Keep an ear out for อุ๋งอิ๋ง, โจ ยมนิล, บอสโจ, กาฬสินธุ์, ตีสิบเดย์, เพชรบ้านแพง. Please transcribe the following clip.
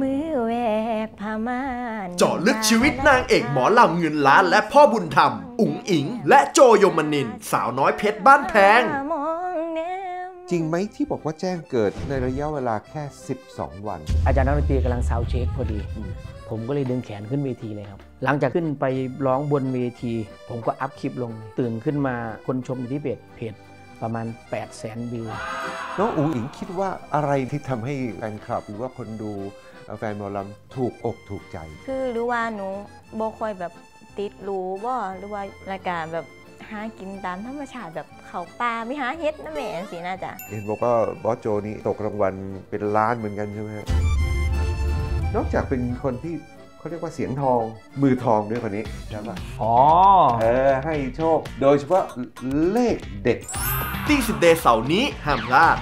มือแวกพม่าเจาะลึกชีวิตนางเอกหมอลำเงินล้านและพ่อบุญธรรมอุ๋งอิ๋งและโจยมนินสาวน้อยเพชรบ้านแพงจริงไหมที่บอกว่าแจ้งเกิดในระยะเวลาแค่12วันอาจารย์นักดนตรีกำลังเซาเช็คพอดีผมก็เลยดึงแขนขึ้นเวทีเลยครับหลังจากขึ้นไปร้องบนเวทีผมก็อัพคลิปลงตื่นขึ้นมาคนชมอยู่ที่เพจประมาณ 800,000 วิวน้องอุ๋งอิ๋งคิดว่าอะไรที่ทำให้แฟนคลับหรือว่าคนดูแฟนหมอลำถูกอกถูกใจคือหรือว่าหนูโบคอยแบบติดรู้บ่หรือว่ารายการแบบหากินตามธรรมชาติแบบเขาปลาไม่หาเฮ็ดนะแม่สิน่าจะเห็นบอกว่าบอสโจนี่ตกรางวัลเป็นล้านเหมือนกันใช่ไหมนอกจากเป็นคนที่เขาเรียกว่าเสียงทองมือทองด้วยคนนี้ใช่ไหมอ๋อให้โชคโดยเฉพาะเลขเด็ดตี10 เดย์เสาร์นี้ห้ามพลาด